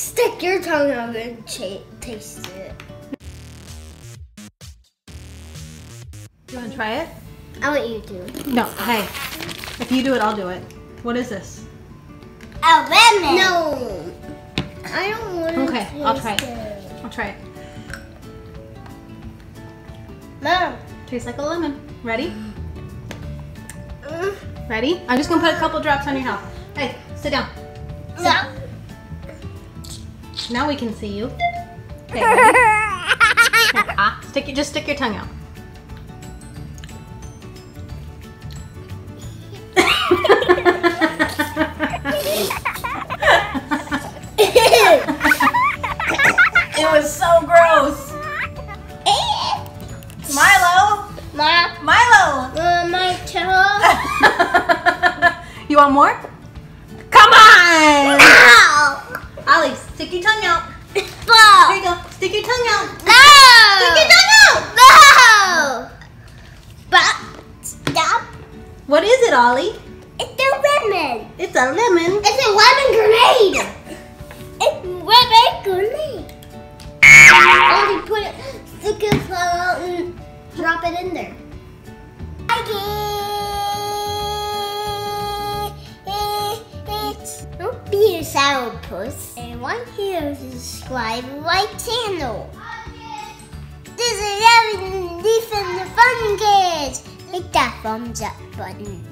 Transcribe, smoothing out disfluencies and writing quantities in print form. Stick your tongue out and taste it. You want to try it? I want you to. No, hey. If you do it, I'll do it. What is this? Almond. No. I don't want to. Okay, taste I'll try it. Mom. Tastes like a lemon. Ready? Ready? I'm just going to put a couple drops on your mouth. Hey, sit down. Sit down. Now we can see you. Okay, just stick your tongue out. It was so gross. Mylo. Mylo. My toe. You want more? Come on. Ow. Ollie, stick your tongue out. No. Here you go. Stick your tongue out. No. Stick your tongue out. No. Stop. What is it, Ollie? It's a lemon. It's a lemon. It's a lemon grenade. It's a lemon grenade. Ollie, put it. Stick your tongue out and drop it in there. Don't be a sour puss. And want you to subscribe to my channel. This is everything from the Fun Kids. Hit that thumbs up button.